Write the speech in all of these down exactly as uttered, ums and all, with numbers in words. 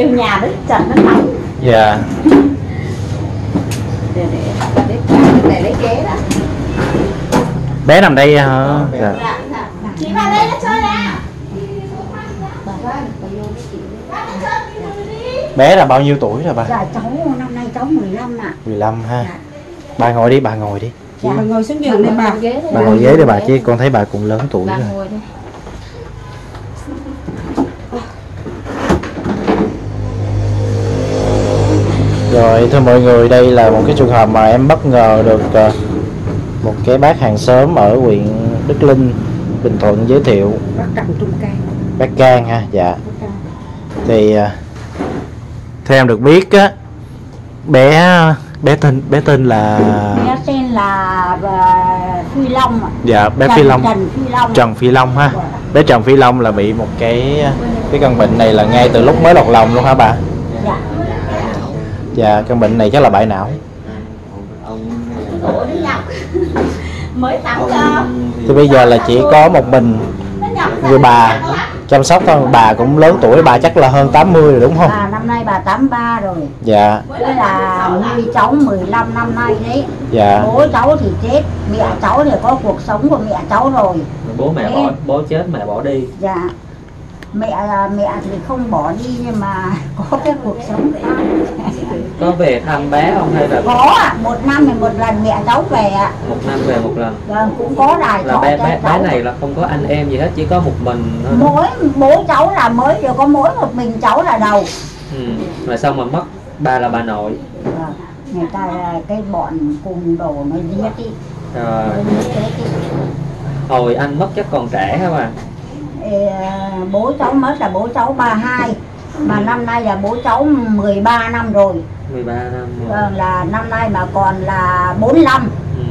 Yêu nhà đấy, Trần nó nóng. Dạ. Để lấy ghế đó. Bé nằm đây hả? Dạ. Chị vào đây nó chơi nào. Bé là bao nhiêu tuổi rồi bà? Dạ cháu năm nay cháu mười lăm ạ. mười lăm ha. Dạ. Bà ngồi đi, bà ngồi đi. Dạ, bà ngồi xuống giường đi bà. Bà ngồi ghế đi bà chứ con thấy bà cũng lớn tuổi bà rồi. Ngồi đi. Rồi thưa mọi người, đây là một cái trường hợp mà em bất ngờ được uh, một cái bác hàng xóm ở huyện Đức Linh, Bình Thuận giới thiệu. Bác Trần Trung Can. Bác Can ha, dạ. Can. Thì uh, theo em được biết á, bé bé tên bé tên là bé tên là Phi Long. Dạ, bé Trần, Phi Long. Trần Phi Long. Trần Phi Long ha. Bé Trần Phi Long là bị một cái cái căn bệnh này là ngay từ lúc mới lọt lòng luôn hả bà? Dạ. Dạ, căn bệnh này chắc là bại não. Mới thì bây giờ là chỉ có một mình người bà chăm sóc thôi, bà cũng lớn tuổi, bà chắc là hơn tám mươi rồi đúng không? À, năm nay bà tám mươi ba rồi. Dạ. Với là nuôi cháu mười lăm năm nay đấy. Dạ. Bố cháu thì chết, mẹ cháu thì có cuộc sống của mẹ cháu rồi. Bố mẹ bỏ, bố chết mẹ bỏ đi. Dạ. Mẹ mẹ thì không bỏ đi nhưng mà có cái cuộc sống đấy. Có về thăm bé không hay là có à, một năm thì một lần mẹ cháu về ạ. Một năm về một lần. Vâng, cũng có đài là bé, bé, bé này là không có anh em gì hết, chỉ có một mình thôi. Mỗi bố cháu là mới đều có mỗi một mình cháu là đầu. Ừ, rồi xong mà mất ba là bà nội. Vâng, người ta cái bọn cùng đồ nó giết đi. Rồi. Hồi anh mất chắc còn trẻ hả bà? Bố cháu mất là bố cháu ba mươi hai mà năm nay là bố cháu mười ba năm rồi. mười ba năm rồi. Vâng, là năm nay mà còn là bốn mươi lăm. Ừ.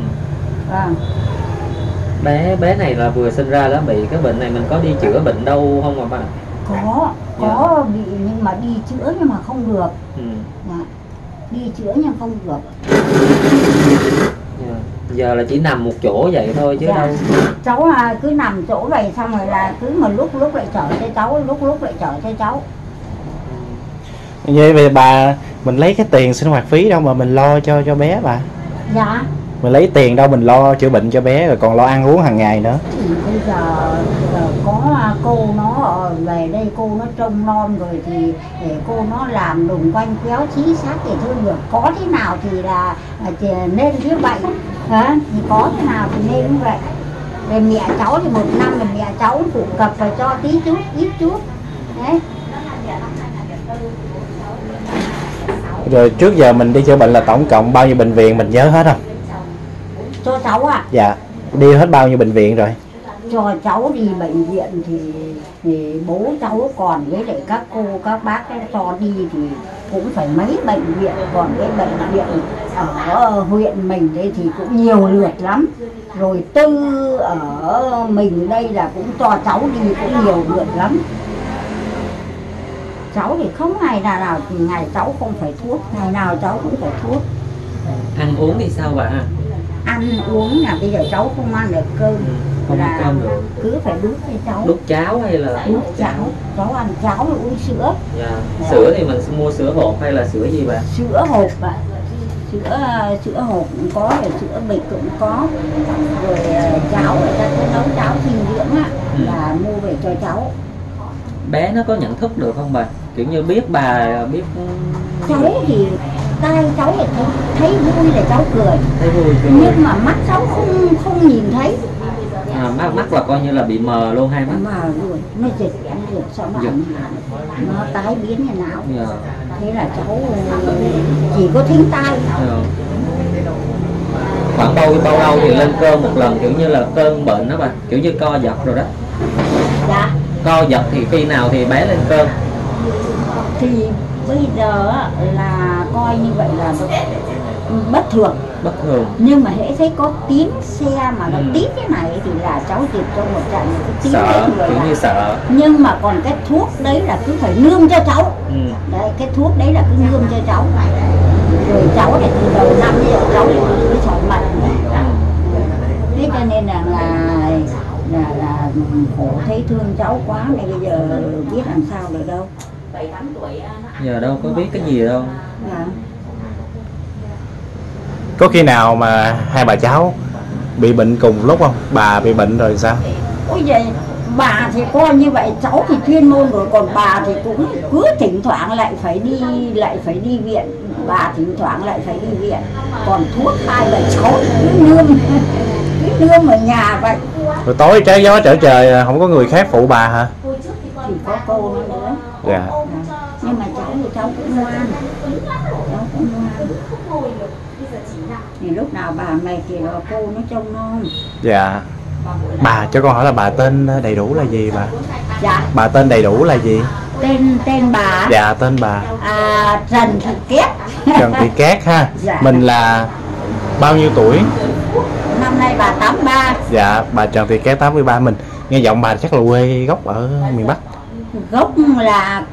Vâng. Bé bé này là vừa sinh ra đã bị cái bệnh này, mình có đi chữa bệnh đâu không ạ bà? Có, có dạ. Bị nhưng mà đi chữa nhưng mà không được. Ừ. Dạ. Đi chữa nhưng không được. Dạ. Giờ là chỉ nằm một chỗ vậy thôi chứ dạ. Đâu cháu à, cứ nằm chỗ vậy xong rồi là cứ mà lúc lúc lại chở cho cháu, lúc lúc lại chở cho cháu. Vậy về bà mình lấy cái tiền sinh hoạt phí đâu mà mình lo cho cho bé bà? Dạ. Mình lấy tiền đâu mình lo chữa bệnh cho bé rồi còn lo ăn uống hàng ngày nữa. Ừ, bây giờ, giờ có cô nó về đây cô nó trông non rồi thì để cô nó làm đùng quanh kéo trí xác để thôi được. Có thế nào thì là thì nên như vậy. Hả? Thì có thế nào thì nên như vậy. Về mẹ cháu thì một năm là mẹ cháu phụ cập và cho tí chút ít chút. Đấy. Rồi trước giờ mình đi chữa bệnh là tổng cộng bao nhiêu bệnh viện mình nhớ hết không? Cho cháu à? Dạ. Đi hết bao nhiêu bệnh viện rồi? Cho cháu đi bệnh viện thì, thì bố cháu còn với lại các cô các bác cho đi thì cũng phải mấy bệnh viện, còn cái bệnh viện ở huyện mình đây thì cũng nhiều lượt lắm. Rồi tư ở mình đây là cũng cho cháu đi cũng nhiều lượt lắm. Cháu thì không ngày nào nào thì ngày cháu không phải thuốc, ngày nào cháu cũng phải thuốc. Ăn uống thì sao bà? Ăn uống là bây giờ cháu không ăn được cơm, ừ, không là cơm được. Cứ phải đút cho cháu. Đút cháo hay là đút cháo? Cháu ăn cháo rồi uống sữa. Yeah. Yeah. Sữa thì mình mua sữa hộp hay là sữa gì bà? Sữa hộp ạ. Sữa sữa hộp cũng có, sữa bịch cũng có. Rồi cháo người ta cứ nấu cháo dinh dưỡng á, ừ. Là mua về cho cháu. Bé nó có nhận thức được không bà? Kiểu như biết bà biết cháu thì tay cháu thì thấy, thấy vui là cháu cười. Thấy vui cười. Nhưng mà mắt cháu không không nhìn thấy. À, mắt mắt là coi như là bị mờ luôn hai mắt. Mờ luôn, nó giật giật sao mà giật. Nó tái biến như nào. Dạ. Thế là cháu chỉ có thính tai. Dạ. Khoảng bao bao lâu thì lên cơn một lần, kiểu như là cơn bệnh đó bà, kiểu như co giật rồi đó. Dạ. Co giật thì khi nào thì bé lên cơn? Thì bây giờ là coi như vậy là bất thường. Bất thường. Nhưng mà hễ thấy có tiếng xe mà nó ừ. Tít cái này thì là cháu kịp cho một trận cái tiếng sợ, đấy người như sợ. Nhưng mà còn cái thuốc đấy là cứ phải nương cho cháu. Ừ. Đấy, cái thuốc đấy là cứ nương cho cháu. Rồi cháu thì từ đầu năm bây giờ cháu cứ sỏi mặt. Thế cho nên là, là là là khổ, thấy thương cháu quá nên bây giờ biết làm sao được đâu. bảy tám tuổi nó giờ đâu có biết cái gì đâu. Dạ. Có khi nào mà hai bà cháu bị bệnh cùng lúc không? Bà bị bệnh rồi sao? Ôi vậy bà thì coi như vậy, cháu thì chuyên môn rồi, còn bà thì cũng cứ thỉnh thoảng lại phải đi lại phải đi viện, bà thỉnh thoảng lại phải đi viện, còn thuốc hai bà cháu cứ nương cứ nương ở nhà vậy. Rồi tối trái gió trở trời không có người khác phụ bà hả? Thì có cô nữa. Dạ. Nhưng mà cháu thì cháu cũng ngoan, cháu cũng ngoan. Thì lúc nào bà mệt thì cô nó trông non. Dạ. Bà cho con hỏi là bà tên đầy đủ là gì bà? Dạ. Bà tên đầy đủ là gì? Tên tên bà. Dạ tên bà. À, Trần Thị Két. Trần Thị Két ha. Dạ. Mình là bao nhiêu tuổi? Năm nay bà tám mươi ba. Dạ, bà Trần Thị Két tám mươi ba. Mình nghe giọng bà chắc là quê gốc ở miền Bắc. Gốc là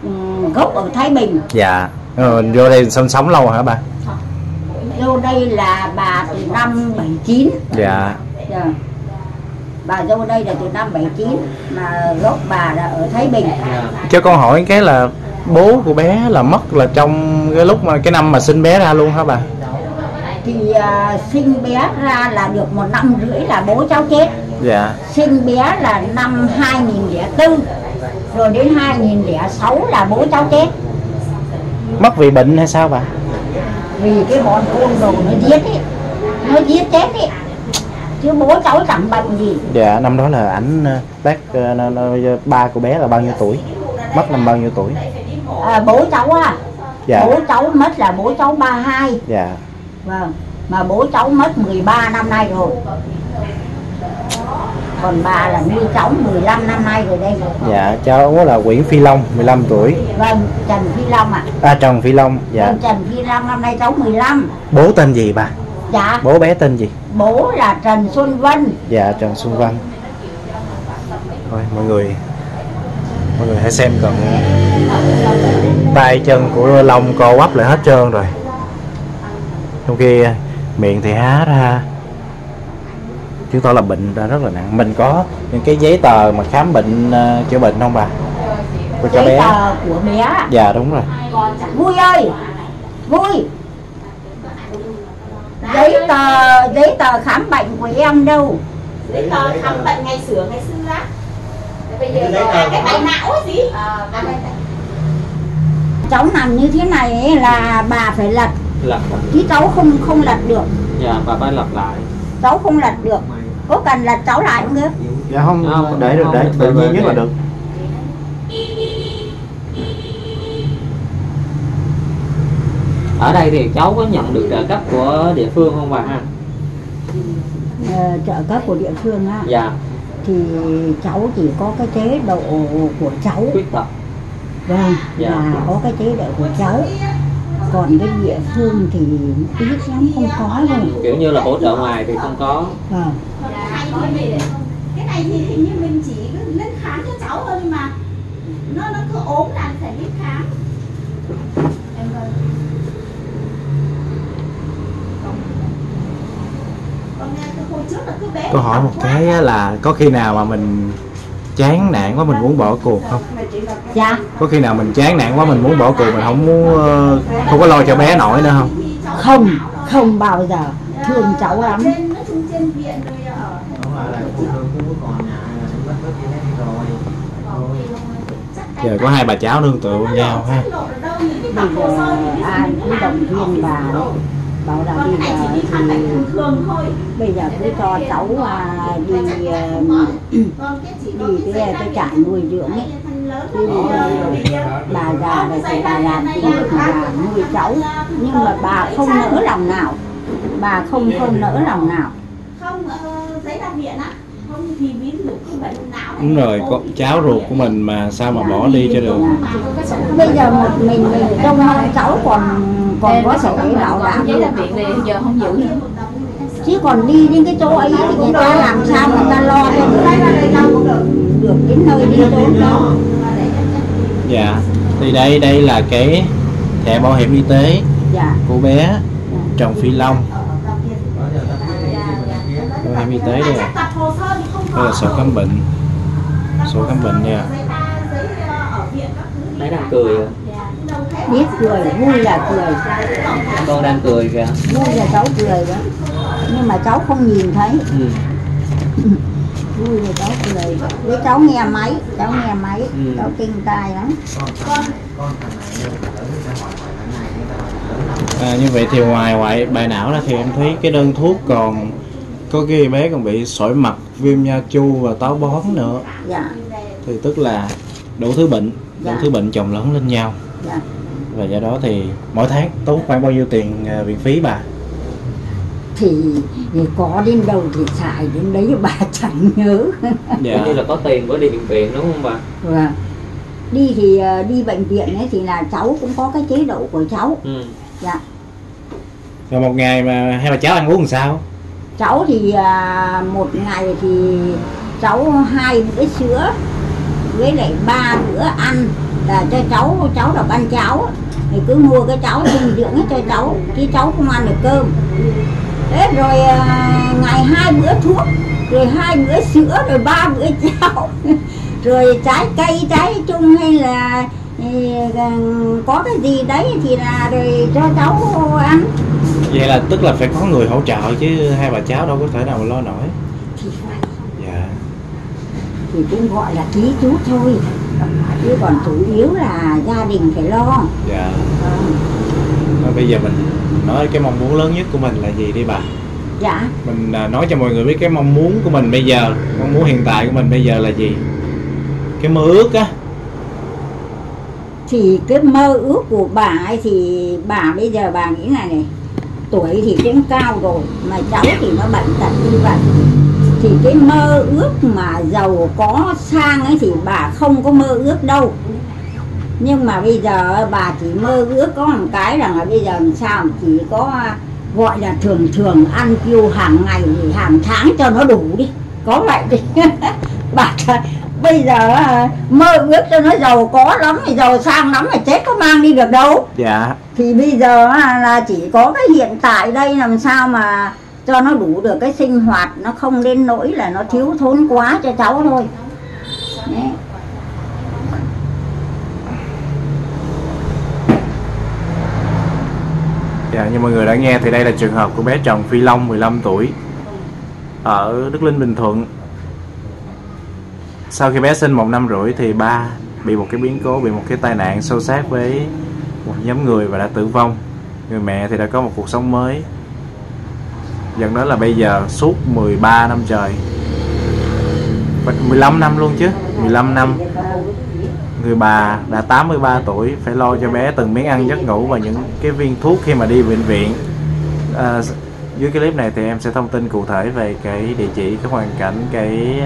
gốc ở Thái Bình. Dạ. Rồi mình vô đây sinh sống lâu hả bà? Vô đây là bà từ năm bảy mươi chín. Dạ. Dạ. Bà vô đây là từ năm bảy mươi chín, mà gốc bà là ở Thái Bình. Cho con hỏi cái là bố của bé là mất là trong cái lúc mà cái năm mà sinh bé ra luôn hả bà? Thì uh, sinh bé ra là được một năm rưỡi là bố cháu chết. Dạ. Sinh bé là năm hai nghìn lẻ tư, rồi đến hai nghìn lẻ sáu là bố cháu chết. Mất vì bệnh hay sao bà? Vì cái bọn côn đồ nó giết ấy, nó giết chết ấy. Chứ bố cháu chẳng bệnh gì. Dạ, năm đó là ảnh bác ba của bé là bao nhiêu tuổi? Mất năm bao nhiêu tuổi? À, bố cháu à? Dạ. Bố cháu mất là bố cháu ba mươi hai. Dạ. Vâng, mà bố cháu mất mười ba năm nay rồi. Còn bà là nuôi cháu mười lăm năm nay rồi đây. Dạ, cháu là Nguyễn Phi Long, mười lăm tuổi. Vâng, Trần Phi Long ạ. À. À, Trần Phi Long, dạ. Vâng, Trần Phi Long năm nay cháu mười lăm. Bố tên gì bà? Dạ. Bố bé tên gì? Bố là Trần Xuân Vân. Dạ, Trần Xuân Vân. Thôi, mọi người mọi người hãy xem cận tay chân của Long co quắp lại hết trơn rồi. Trong khi miệng thì há ra, chứng tỏ là bệnh đã rất là nặng. Mình có những cái giấy tờ mà khám bệnh uh, chữa bệnh không bà? Của giấy bé. Tờ của bé. Dạ đúng rồi. Vui ơi, Vui. Giấy tờ giấy tờ khám bệnh của em đâu? Giấy tờ khám bệnh ngày xưa ngày xưa á. Bây giờ là cái bệnh não ấy gì? À, bà... Cháu nằm như thế này ấy là bà phải lật. Lật. Chứ cháu không không lật được. Dạ bà phải lật lại. Cháu không lật được. Có cần lật cháu lại không được? Dạ không, không để được, để tự nhiên nhất là được. Ở đây thì cháu có nhận được trợ cấp của địa phương không bà ha? À, trợ cấp của địa phương á? Dạ. Thì cháu chỉ có cái chế độ của cháu. Khuyết tật. Vâng. Dạ. Là có cái chế độ của cháu. Còn cái địa phương thì ít lắm, không có luôn. Kiểu như là hỗ trợ ngoài thì không có. Vâng. Cái này thì hình như mình chỉ lên khám cho cháu thôi mà. Nó nó cứ ốm là phải đi khám. Em ơi. Tôi hỏi một cái là có khi nào mà mình chán nản quá mình muốn bỏ cuộc không? Dạ. Có khi nào mình chán nản quá mình muốn bỏ cuộc, mình không muốn không có lo cho bé nổi nữa không? Không, không bao giờ. Thương cháu lắm. Giờ có hai bà cháu nương tựa với nhau ha. Ai cũng động viên bà. Bảo là bây giờ thì bây giờ cứ cho cháu à, đi đi cái cái trại nuôi dưỡng ấy. Thì bà già là thì bà làm thì bà nuôi cháu, nhưng mà bà không nỡ lòng nào, bà không không nỡ lòng nào. Không giấy ra viện á, không thì ví dụ cái bệnh não. Đúng rồi, có cháu ruột của mình mà sao mà bỏ đi cho được. Bây giờ một mình mình trông cháu còn còn có sổ bảo đảm giấy ra viện này giờ không giữ nữa. Chứ còn đi đến cái chỗ ấy thì người ta làm sao người ta lo cho được đến nơi đi đến đó. Dạ. Thì đây đây là cái thẻ bảo hiểm y tế của bé Trần Phi Long. Bảo hiểm y tế đây à. Đây là sổ khám bệnh. Sổ khám bệnh nha. Đấy đang cười à? Biết cười, vui là cười. Con đang cười kìa. Vui là cháu cười đó. Nhưng mà cháu không nhìn thấy. Ừ. Vui là cháu cười. Với cháu nghe máy, cháu nghe máy, ừ. Cháu kinh tai lắm. À, như vậy thì ngoài ngoại bài não ra thì em thấy cái đơn thuốc còn có cái bé còn bị sỏi mặt, viêm nha chu và táo bón nữa. Dạ. Thì tức là đủ thứ bệnh, đủ dạ. thứ bệnh chồng lẫn lên nhau. Dạ. Và do đó thì mỗi tháng tốn khoảng bao nhiêu tiền viện phí bà? Thì có đến đâu thì xài đến đấy bà chẳng nhớ. Dạ. Như là có tiền mới đi bệnh viện đúng không bà? Dạ. Đi thì đi bệnh viện ấy thì là cháu cũng có cái chế độ của cháu. Ừ. Dạ. Rồi một ngày mà hai bà cháu ăn uống làm sao? Cháu thì một ngày thì cháu hai bữa sữa với lại ba bữa ăn là cho cháu, cháu đọc ăn cháo thì cứ mua cái cháo dinh dưỡng cho cháu chứ cháu không ăn được cơm. Thế rồi ngày hai bữa thuốc, rồi hai bữa sữa, rồi ba bữa cháo, rồi trái cây trái chung hay là có cái gì đấy thì là rồi cho cháu ăn. Vậy là tức là phải có người hỗ trợ chứ hai bà cháu đâu có thể nào mà lo nổi. Thì phải. Dạ. Thì cũng gọi là ký chú thôi. Chứ còn chủ yếu là gia đình phải lo. Dạ. À. Thôi bây giờ mình nói cái mong muốn lớn nhất của mình là gì đi bà? Dạ. Mình nói cho mọi người biết cái mong muốn của mình bây giờ, mong muốn hiện tại của mình bây giờ là gì? Cái mơ ước á. Thì cái mơ ước của bà ấy thì bà bây giờ bà nghĩ là này, tuổi thì cũng cao rồi mà cháu thì nó bệnh tật như vậy thì cái mơ ước mà giàu có sang ấy thì bà không có mơ ước đâu. Nhưng mà bây giờ bà chỉ mơ ước có một cái rằng là bây giờ làm sao chỉ có gọi là thường thường ăn tiêu hàng ngày hàng tháng cho nó đủ đi, có vậy đi. Bà bây giờ mơ ước cho nó giàu có lắm, giàu sang lắm mà chết có mang đi được đâu. Dạ. Thì bây giờ là chỉ có cái hiện tại đây làm sao mà cho nó đủ được cái sinh hoạt, nó không đến nỗi là nó thiếu thốn quá cho cháu thôi. Đấy. Dạ, như mọi người đã nghe thì đây là trường hợp của bé Trần Phi Long mười lăm tuổi ở Đức Linh, Bình Thuận. Sau khi bé sinh một năm rưỡi thì ba bị một cái biến cố, bị một cái tai nạn sâu sát với một nhóm người và đã tử vong. Người mẹ thì đã có một cuộc sống mới. Dẫn đến là bây giờ suốt mười ba năm trời, mười lăm năm luôn chứ, mười lăm năm, người bà đã tám mươi ba tuổi phải lo cho bé từng miếng ăn giấc ngủ và những cái viên thuốc khi mà đi bệnh viện. À, dưới cái clip này thì em sẽ thông tin cụ thể về cái địa chỉ, cái hoàn cảnh, cái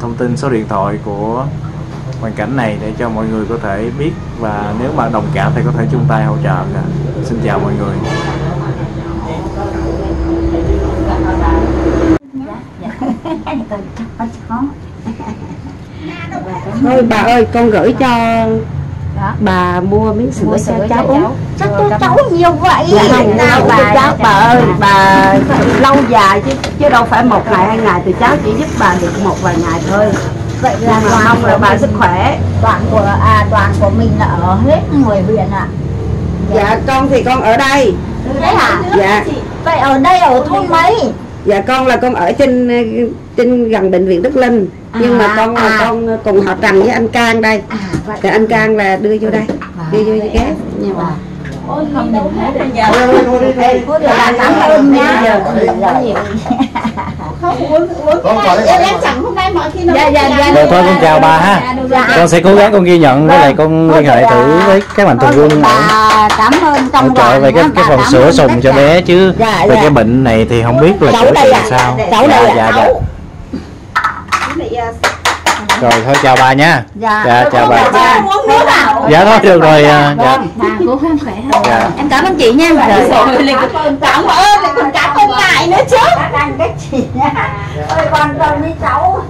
thông tin số điện thoại của hoàn cảnh này để cho mọi người có thể biết, và nếu bạn đồng cảm thì có thể chung tay hỗ trợ cả. Xin chào mọi người. Thôi bà ơi, con gửi cho bà mua miếng sữa, mua sữa cho cháu uống. Chắc tôi cháu nhiều vậy. Ngày nào bà cháu bà ơi, bà lâu dài chứ chứ đâu phải một ngày hai ngày, thì cháu chỉ giúp bà được một vài ngày thôi. Vậy là toàn mong là bà sức khỏe. Toàn của à toàn của mình là ở hết người huyện ạ. À. Dạ con thì con ở đây. Đấy hả? Dạ. Vậy ở đây ở thôn mấy? Dạ con là con ở trên trên gần bệnh viện Đức Linh. Nhưng à, mà con à. con cùng họ Trần với anh Cang đây. À, vậy thì anh Cang là đưa vô đây. À, đưa vô cái ghép nha bà. Ôi không đâu hết rồi giờ. Cảm ơn nha. Không uống uống cái chẳng hôm nay mọi khi nó. Dạ dạ dạ. Thôi con chào bà ha. Con sẽ cố gắng con ghi nhận với lại con liên hệ thử với các mạnh thường quân. Cảm ơn trong trời về cái cái phần sữa sùng cho bé chứ về cái bệnh này thì không biết là sữa làm sao. Dạ dạ. Rồi thôi chào bà nha. Dạ, dạ chào bà. Dạ thôi được rồi. Dạ. Bà cố gắng khỏe. Dạ. Em cảm ơn chị nha. Rồi. Cảm ơn lại còn cảm ơn lại nữa chứ. Đang cái chị nha. Ôi con con với cháu.